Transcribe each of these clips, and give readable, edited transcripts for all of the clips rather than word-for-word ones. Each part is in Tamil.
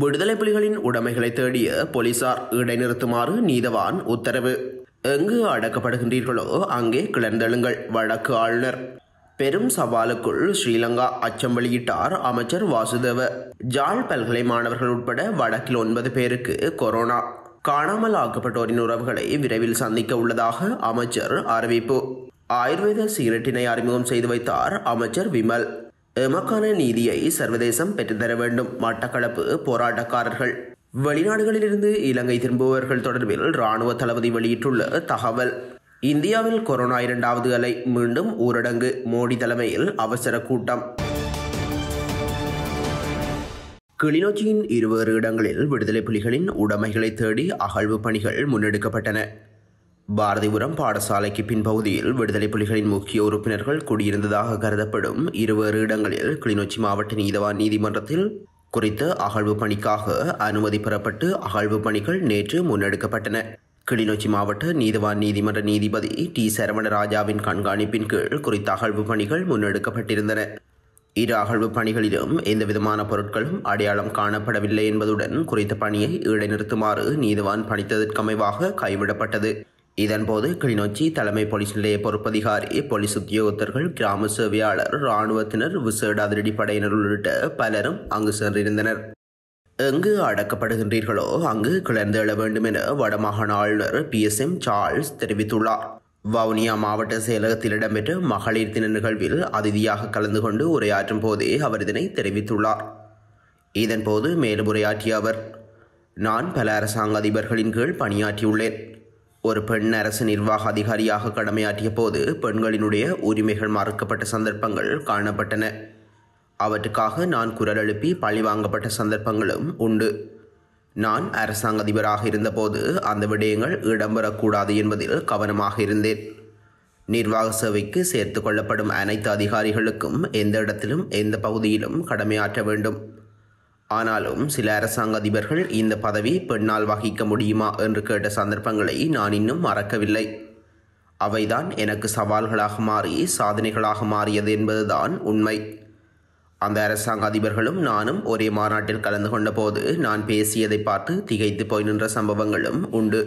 விடுதலை புலிகளின் உடைமைகளை தேடிய போலீசார் இடைநிறுத்துமாறு நீதவான் உத்தரவு. எங்கு அடக்கப்படுகின்றீர்களோ அங்கே கிளர்ந்தெழுங்கள் வடக்கு ஆளுநர். பெரும் சவாலுக்குள் ஸ்ரீலங்கா அச்சம் வெளியிட்டார் அமைச்சர் வாசுதேவ. ஜாழ் பல்கலை மாணவர்கள் உட்பட வடக்கில் 9 பேருக்கு கொரோனா. காணாமல் ஆக்கப்பட்டோரின் உறவுகளை விரைவில் சந்திக்க உள்ளதாக அமைச்சர் அறிவிப்பு. ஆயுர்வேத சிகரெட்டினை அறிமுகம் செய்து வைத்தார் அமைச்சர் விமல். எமக்கான நீதியை சர்வதேசம் பெற்றுத்தர வேண்டும் மட்டக்களப்பு போராட்டக்காரர்கள். வெளிநாடுகளிலிருந்து இலங்கை திரும்புபவர்கள் தொடர்பில் இராணுவ தளபதி வெளியிட்டுள்ள தகவல். இந்தியாவில் கொரோனா 2வது அலை, மீண்டும் ஊரடங்கு, மோடி தலைமையில் அவசர கூட்டம். கிளிநொச்சியின் 20 இடங்களில் விடுதலை புலிகளின் உடைமைகளை தேடி அகழ்வு பணிகள் முன்னெடுக்கப்பட்டன. பாரதிபுரம் பாடசாலைக்கு பின்பகுதியில் விடுதலை புலிகளின் முக்கிய உறுப்பினர்கள் குடியிருந்ததாக கருதப்படும் 20 இடங்களில் கிளிநொச்சி மாவட்ட நீதவான் நீதிமன்றத்தில் குறித்த அகழ்வு பணிக்காக அனுமதி பெறப்பட்டு அகழ்வு பணிகள் நேற்று முன்னெடுக்கப்பட்டன. கிளிநொச்சி மாவட்ட நீதவான் நீதிமன்ற நீதிபதி டி சரவணராஜாவின் கண்காணிப்பின் கீழ் குறித்த அகழ்வு பணிகள் முன்னெடுக்கப்பட்டிருந்தன. இரு அகழ்வு பணிகளிலும் எந்தவிதமான பொருட்களும் அடையாளம் காணப்படவில்லை என்பதுடன் குறித்த பணியை இடைநிறுத்துமாறு நீதவான் பணித்ததற்கமைவாக கைவிடப்பட்டது. இதன்போது கிளிநொச்சி தலைமை போலீஸ் நிலைய பொறுப்பதிகாரி, போலீஸ் உத்தியோகத்தர்கள், கிராம சேவையாளர், இராணுவத்தினர், விசேட அதிரடிப்படையினர் உள்ளிட்ட பலரும் அங்கு சென்றிருந்தனர். எங்கு அடக்கப்படுகின்றீர்களோ அங்கு கிளர்ந்து எழ வேண்டும் என வடமாகாண ஆளுநர் PSM சார்ல்ஸ் தெரிவித்துள்ளார். வவுனியா மாவட்ட செயலகத்தில் இடம்பெற்ற மகளிர் தின நிகழ்வில் அதிதியாக கலந்து கொண்டு உரையாற்றும் போதே அவர் இதனை தெரிவித்துள்ளார். இதன்போது மேலும் உரையாற்றிய அவர், நான் பல அரசாங்க அதிபர்களின் கீழ் பணியாற்றியுள்ளேன். ஒரு பெண் அரசு நிர்வாக அதிகாரியாக கடமையாற்றிய போது பெண்களினுடைய உரிமைகள் மறுக்கப்பட்ட சந்தர்ப்பங்கள் காணப்பட்டன. அவற்றுக்காக நான் குரல் எழுப்பி பழி வாங்கப்பட்ட சந்தர்ப்பங்களும் உண்டு. நான் அரசாங்க அதிபராக இருந்தபோது அந்த விடயங்கள் இடம்பெறக்கூடாது என்பதில் கவனமாக இருந்தேன். நிர்வாக சேவைக்கு சேர்த்து கொள்ளப்படும் அனைத்து அதிகாரிகளுக்கும் எந்த இடத்திலும் எந்த பகுதியிலும் கடமையாற்ற வேண்டும். ஆனாலும் சில அரசாங்க அதிபர்கள் இந்த பதவி பெண்ணால் வகிக்க முடியுமா என்று கேட்ட சந்தர்ப்பங்களை நான் இன்னும் மறக்கவில்லை. அவைதான் எனக்கு சவால்களாக மாறி சாதனைகளாக மாறியது என்பதுதான் உண்மை. அந்த அரசாங்க அதிபர்களும் நானும் ஒரே மாநாட்டில் கலந்து கொண்ட போது நான் பேசியதை பார்த்து திகைத்து போய் நின்ற சம்பவங்களும் உண்டு.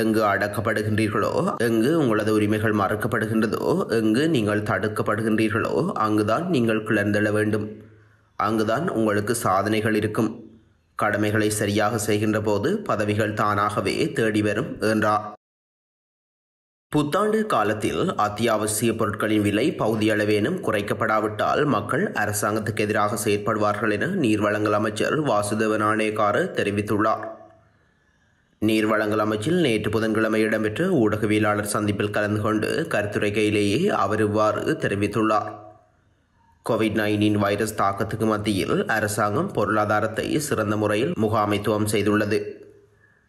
எங்கு அடக்கப்படுகின்றீர்களோ, எங்கு உங்களது உரிமைகள் மறுக்கப்படுகின்றதோ, எங்கு நீங்கள் தடுக்கப்படுகின்றீர்களோ அங்குதான் நீங்கள் கிளர்ந்தெழ வேண்டும். அங்குதான் உங்களுக்கு சாதனைகள் இருக்கும். கடமைகளை சரியாக செய்கின்ற போது பதவிகள் தானாகவே தேடி வரும் என்றார். புத்தாண்டு காலத்தில் அத்தியாவசிய பொருட்களின் விலை பகுதியளவேனும் குறைக்கப்படாவிட்டால் மக்கள் அரசாங்கத்துக்கு எதிராக செயற்படுவார்கள் என நீர்வளங்கள் அமைச்சர் வாசுதேவ நாணேக்கார் தெரிவித்துள்ளார். நீர்வளங்கள் அமைச்சில் நேற்று புதன்கிழமை இடம்பெற்ற ஊடகவியலாளர் சந்திப்பில் கலந்து கொண்டு கருத்துரைக்கையிலேயே அவர் இவ்வாறு தெரிவித்துள்ளார். COVID-19 வைரஸ் தாக்கத்துக்கு மத்தியில் அரசாங்கம் பொருளாதாரத்தை சிறந்த முறையில் முகாமைத்துவம் செய்துள்ளது.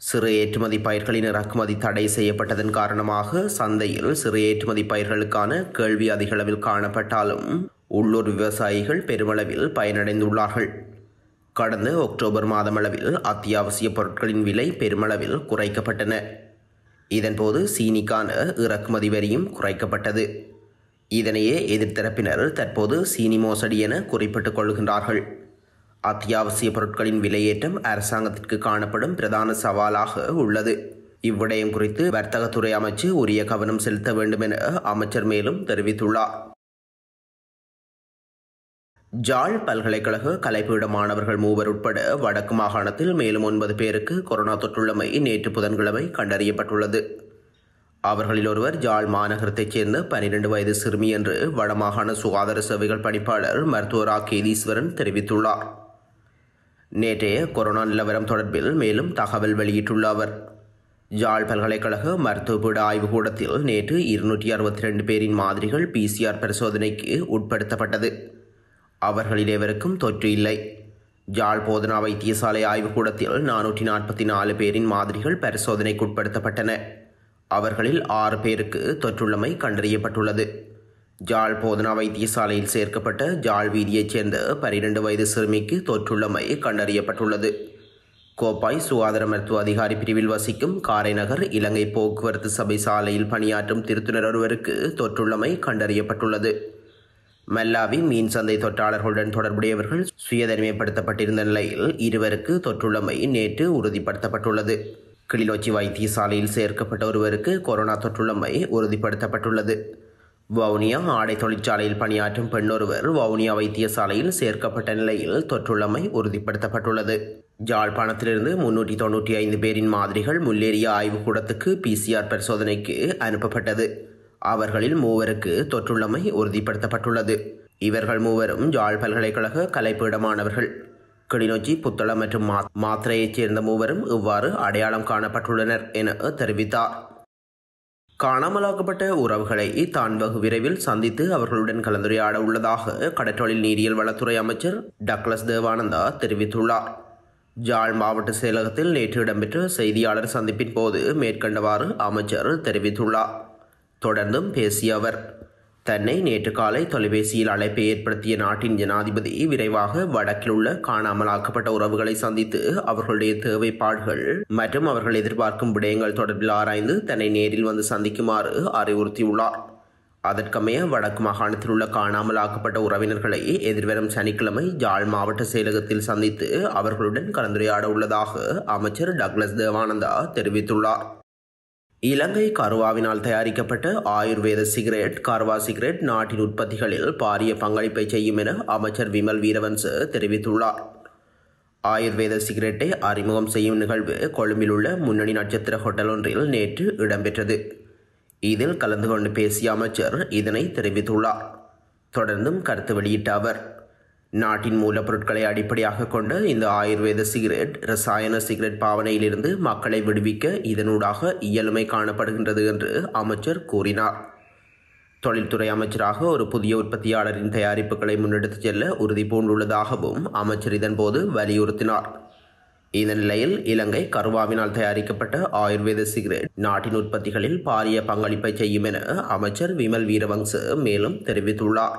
சிறு ஏற்றுமதி பயிர்களின் இறக்குமதி தடை செய்யப்பட்டதன் காரணமாக சந்தையில் சிறு ஏற்றுமதி பயிர்களுக்கான கேள்வி அதிகளவில் காணப்பட்டாலும் உள்ளூர் விவசாயிகள் பெருமளவில் பயனடைந்துள்ளார்கள். கடந்த அக்டோபர் மாதமளவில் அத்தியாவசிய பொருட்களின் விலை பெருமளவில் குறைக்கப்பட்டன. இதன்போது சீனிக்கான இறக்குமதி வரியும் குறைக்கப்பட்டது. இதனையே எதிர்த்தரப்பினர் தற்போது சீனி மோசடி என குறிப்பிட்டுக் கொள்கின்றார்கள். அத்தியாவசிய பொருட்களின் விலையேற்றம் அரசாங்கத்திற்கு காணப்படும் பிரதான சவாலாக உள்ளது. இவ்விடயம் குறித்து வர்த்தகத்துறை அமைச்சு உரிய கவனம் செலுத்த வேண்டும் என அமைச்சர் மேலும் தெரிவித்துள்ளார். ஜாழ் பல்கலைக்கழக கலைப்பீட மாணவர்கள் 3 உட்பட வடக்கு மாகாணத்தில் மேலும் 9 பேருக்கு கொரோனா தொற்றுள்ளமை நேற்று புதன்கிழமை கண்டறியப்பட்டுள்ளது. அவர்களில் ஒருவர் ஜாழ் மாநகரத்தைச் சேர்ந்த 12 வயது சிறுமி என்று வடமாகாண சுகாதார சேவைகள் பணிப்பாளர் மருத்துவரா கேதீஸ்வரன் தெரிவித்துள்ளார். நேற்றைய கொரோனா நிலவரம் தொடர்பில் மேலும் தகவல் வெளியிட்டுள்ள அவர், ஜாழ் பல்கலைக்கழக மருத்துவபீட ஆய்வுக்கூடத்தில் நேற்று 262 பேரின் மாதிரிகள் PCR பரிசோதனைக்கு உட்படுத்தப்பட்டது. அவர்களில் எவருக்கும் தொற்று இல்லை. ஜாழ் போதனா வைத்தியசாலை ஆய்வுக்கூடத்தில் 444 பேரின் மாதிரிகள் பரிசோதனைக்கு உட்படுத்தப்பட்டன. அவர்களில் 6 பேருக்கு தொற்றுள்ளமை கண்டறியப்பட்டுள்ளது. ஜாழ் போதனா வைத்தியசாலையில் சேர்க்கப்பட்ட ஜாழ் வீதியைச் சேர்ந்த 12 வயது சிறுமிக்கு தொற்றுள்ளமை கண்டறியப்பட்டுள்ளது. கோப்பாய் சுகாதார மருத்துவ அதிகாரி பிரிவில் வசிக்கும் காரைநகர் இலங்கை போக்குவரத்து சபை சாலையில் பணியாற்றும் திருத்துணர் ஒருவருக்கு தொற்றுள்ளமை கண்டறியப்பட்டுள்ளது. மல்லாவி மீன் சந்தை தொற்றாளர்களுடன் தொடர்புடையவர்கள் சுயதனிமைப்படுத்தப்பட்டிருந்த நிலையில் இருவருக்கு தொற்றுள்ளமை நேற்று உறுதிப்படுத்தப்பட்டுள்ளது. கிளிநொச்சி வைத்தியசாலையில் சேர்க்கப்பட்ட ஒருவருக்கு கொரோனா தொற்றுள்ளமை உறுதிப்படுத்தப்பட்டுள்ளது. வவுனியா ஆடை தொழிற்சாலையில் பணியாற்றும் பெண்ணொருவர் வவுனியா வைத்தியசாலையில் சேர்க்கப்பட்ட நிலையில் தொற்றுள்ளமை உறுதிப்படுத்தப்பட்டுள்ளது. யாழ்ப்பாணத்திலிருந்து 395 பேரின் மாதிரிகள் முல்லேரியா ஆய்வுக்கூடத்துக்கு PCR பரிசோதனைக்கு அனுப்பப்பட்டது. அவர்களில் 3 பேருக்கு தொற்றுள்ளமை உறுதிப்படுத்தப்பட்டுள்ளது. இவர்கள் 3 பேரும் யாழ் பல்கலைக்கழக கலைப்பீடமானவர்கள். கிளிநொச்சி, புத்தளம் மற்றும் மாத்திரையைச் சேர்ந்த 3 பேரும் இவ்வாறு அடையாளம் காணப்பட்டுள்ளனர் என தெரிவித்தார். காணாமலாக்கப்பட்ட உறவுகளை தான் வெகு விரைவில் சந்தித்து அவர்களுடன் கலந்துரையாட உள்ளதாக கடற்றொழில் நீரியல் வளத்துறை அமைச்சர் டக்ளஸ் தேவானந்தா தெரிவித்துள்ளார். யாழ் மாவட்ட செயலகத்தில் நேற்று இடம்பெற்ற செய்தியாளர் சந்திப்பின் போது மேற்கண்டவாறு அமைச்சர் தெரிவித்துள்ளார். தொடர்ந்தும் பேசிய அவர், தன்னை நேற்று காலை தொலைபேசியில் அழைப்பை ஏற்படுத்திய நாட்டின் ஜனாதிபதி விரைவாக வடக்கில் உள்ள காணாமலாக்கப்பட்ட உறவுகளை சந்தித்து அவர்களுடைய தேவைப்பாடுகள் மற்றும் அவர்கள் எதிர்பார்க்கும் விடயங்கள் தொடர்பில் ஆராய்ந்து தன்னை நேரில் வந்து சந்திக்குமாறு அறிவுறுத்தியுள்ளார். அதற்கமைய வடக்கு மாகாணத்தில் உள்ள காணாமலாக்கப்பட்ட உறவினர்களை எதிர்வரும் சனிக்கிழமை யாழ் மாவட்ட செயலகத்தில் சந்தித்து அவர்களுடன் கலந்துரையாட உள்ளதாக அமைச்சர் டக்ளஸ் தேவானந்தா தெரிவித்துள்ளார். இலங்கை கர்வாவினால் தயாரிக்கப்பட்ட ஆயுர்வேத சிகரெட் கர்வா சிகரெட் நாட்டின் உற்பத்திகளில் பாரிய பங்களிப்பை செய்யும் என அமைச்சர் விமல் வீரவன்ச தெரிவித்துள்ளார். ஆயுர்வேத சிகரெட்டை அறிமுகம் செய்யும் நிகழ்வு கொழும்பில் உள்ள முன்னணி நட்சத்திர ஹோட்டல் ஒன்றில் நேற்று இடம்பெற்றது. இதில் கலந்து கொண்டு பேசிய அமைச்சர் இதனை தெரிவித்துள்ளார். தொடர்ந்தும் கருத்து வெளியிட்ட அவர், நாட்டின் மூலப்பொருட்களை அடிப்படையாக கொண்ட இந்த ஆயுர்வேத சிகரெட் இரசாயன சிகரெட் பாவனையிலிருந்து மக்களை விடுவிக்க இதனூடாக இயலுமை காணப்படுகின்றது என்று அமைச்சர் கூறினார். தொழில்துறை அமைச்சராக ஒரு புதிய உற்பத்தியாளரின் தயாரிப்புகளை முன்னெடுத்துச் செல்ல உறுதி பூண்டுள்ளதாகவும் அமைச்சர் இதன்போது வலியுறுத்தினார். இந்த நிலையில் இலங்கை கர்வாவினால் தயாரிக்கப்பட்ட ஆயுர்வேத சிகரெட் நாட்டின் உற்பத்திகளில் பாரிய பங்களிப்பை செய்யும் என அமைச்சர் விமல் வீரவங்ச மேலும் தெரிவித்துள்ளார்.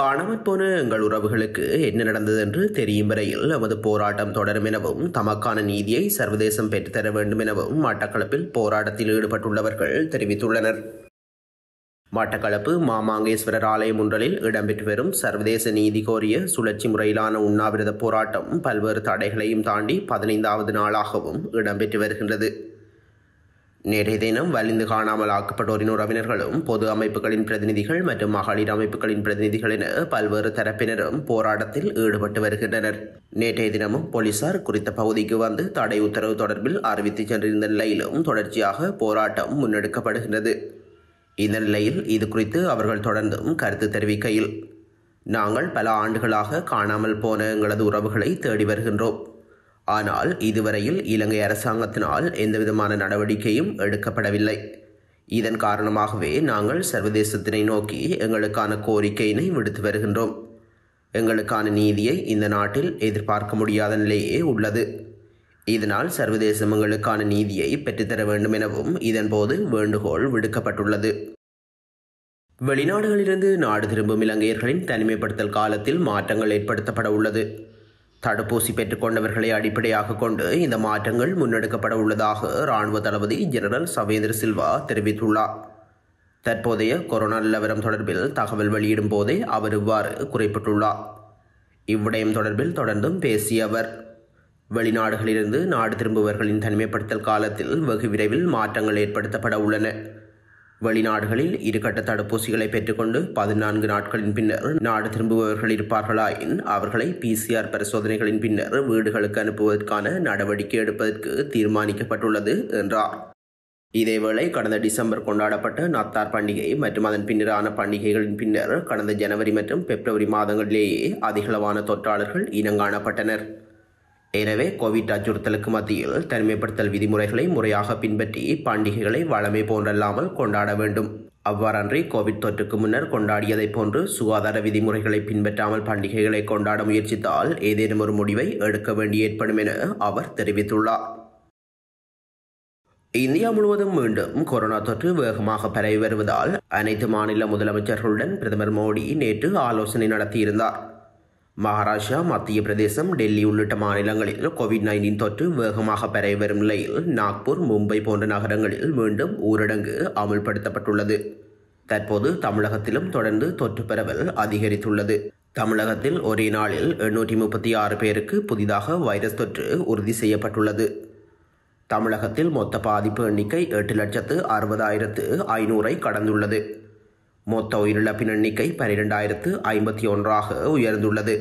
காணாமற்போன எங்கள் உறவுகளுக்கு என்ன நடந்தது என்று தெரியும் வரையில் நமது போராட்டம் தொடரும் எனவும் தமக்கான நீதியை சர்வதேசம் பெற்றுத்தர வேண்டும் எனவும் மட்டக்களப்பில் போராட்டத்தில் ஈடுபட்டுள்ளவர்கள் தெரிவித்துள்ளனர். மட்டக்களப்பு மாமாங்கேஸ்வரர் ஆலயம் ஒன்றலில் இடம்பெற்று வரும் சர்வதேச நீதி கோரிய சுழற்சி முறையிலான உண்ணாவிரத போராட்டம் பல்வேறு தடைகளையும் தாண்டி 15வது நாளாகவும் இடம்பெற்று வருகின்றது. நேற்றைய தினம் வலிந்து காணாமல் ஆக்கப்பட்டோரின் உறவினர்களும் பொது அமைப்புகளின் பிரதிநிதிகள் மற்றும் மகளிர் அமைப்புகளின் பிரதிநிதிகள் என பல்வேறு தரப்பினரும் போராட்டத்தில் ஈடுபட்டு வருகின்றனர். நேற்றைய தினமும் போலீசார் குறித்த பகுதிக்கு வந்து தடை உத்தரவு தொடர்பில் அறிவித்து சென்றிருந்த நிலையிலும் தொடர்ச்சியாக போராட்டம் முன்னெடுக்கப்படுகின்றது. இந்த நிலையில் இது குறித்து அவர்கள் தொடர்ந்தும் கருத்து தெரிவிக்கையில், நாங்கள் பல ஆண்டுகளாக காணாமல் போன எங்களது உறவுகளை தேடி வருகின்றோம். ஆனால் இதுவரையில் இலங்கை அரசாங்கத்தினால் எந்தவிதமான நடவடிக்கையும் எடுக்கப்படவில்லை. இதன் காரணமாகவே நாங்கள் சர்வதேசத்தினை நோக்கி எங்களுக்கான கோரிக்கையினை விடுத்து வருகின்றோம். எங்களுக்கான நீதியை இந்த நாட்டில் எதிர்பார்க்க முடியாத நிலையே உள்ளது. இதனால் சர்வதேசம் எங்களுக்கான நீதியை பெற்றுத்தர வேண்டும் எனவும் இதன்போது வேண்டுகோள் விடுக்கப்பட்டுள்ளது. வெளிநாடுகளிலிருந்து நாடு திரும்பும் இலங்கையர்களின் தனிமைப்படுத்தல் காலத்தில் மாற்றங்கள் ஏற்படுத்தப்பட உள்ளது. தடுப்பூசி பெற்றுக்கொண்டவர்களை அடிப்படையாக கொண்டு இந்த மாற்றங்கள் முன்னெடுக்கப்பட உள்ளதாக இராணுவ தளபதி ஜெனரல் சவேந்திர சில்வா தெரிவித்துள்ளார். தற்போதைய கொரோனா நிலவரம் தொடர்பில் தகவல் வெளியிடும் போதே அவர் இவ்வாறு குறிப்பிட்டுள்ளார். இவ்விடயம் தொடர்பில் தொடர்ந்தும் பேசிய அவர், வெளிநாடுகளிலிருந்து நாடு திரும்புவர்களின் தனிமைப்படுத்தல் காலத்தில் வெகு விரைவில் மாற்றங்கள் ஏற்படுத்தப்பட உள்ளன. வெளிநாடுகளில் 2 கட்ட தடுப்பூசிகளை பெற்றுக்கொண்டு 14 நாட்களின் பின்னர் நாடு திரும்புபவர்கள் இருப்பார்களாயின் அவர்களை PCR பரிசோதனைகளின் பின்னர் வீடுகளுக்கு அனுப்புவதற்கான நடவடிக்கை எடுப்பதற்கு தீர்மானிக்கப்பட்டுள்ளது என்றார். இதேவேளை கடந்த டிசம்பர் கொண்டாடப்பட்ட நத்தார் பண்டிகை மற்றும் அதன் பின்னரான பண்டிகைகளின் பின்னர் கடந்த ஜனவரி மற்றும் பிப்ரவரி மாதங்களிலேயே அதிகளவான தொற்றாளர்கள் இனங்காணப்பட்டனர். எனவே கோவிட் அச்சுறுத்தலுக்கு மத்தியில் தனிமைப்படுத்தல் விதிமுறைகளை முறையாக பின்பற்றி பண்டிகைகளை வழமை போன்றல்லாமல் கொண்டாட வேண்டும். அவ்வாறன்றி கோவிட் தொற்றுக்கு முன்னர் கொண்டாடியதைப் போன்று சுகாதார விதிமுறைகளை பின்பற்றாமல் பண்டிகைகளை கொண்டாட முயற்சித்தால் ஏதேனும் ஒரு முடிவை எடுக்க வேண்டி ஏற்படும் என அவர் தெரிவித்துள்ளார். இந்தியா முழுவதும் மீண்டும் கொரோனா தொற்று வேகமாக பரவி வருவதால் அனைத்து மாநில முதலமைச்சர்களுடன் பிரதமர் மோடி நேற்று ஆலோசனை நடத்தியிருந்தார். மகாராஷ்டிரா, மத்திய பிரதேசம், டெல்லி உள்ளிட்ட மாநிலங்களில் COVID-19 தொற்று வேகமாக பரவி வரும் நிலையில் நாக்பூர், மும்பை போன்ற நகரங்களில் மீண்டும் ஊரடங்கு அமல்படுத்தப்பட்டுள்ளது. தற்போது தமிழகத்திலும் தொடர்ந்து தொற்று பரவல் அதிகரித்துள்ளது. தமிழகத்தில் ஒரே நாளில் 836 பேருக்கு புதிதாக வைரஸ் தொற்று உறுதி செய்யப்பட்டுள்ளது. தமிழகத்தில் மொத்த பாதிப்பு எண்ணிக்கை 8,60,500ஐ கடந்துள்ளது. மொத்த உயிரிழப்பின் எண்ணிக்கை 12,051ஆக உயர்ந்துள்ளது.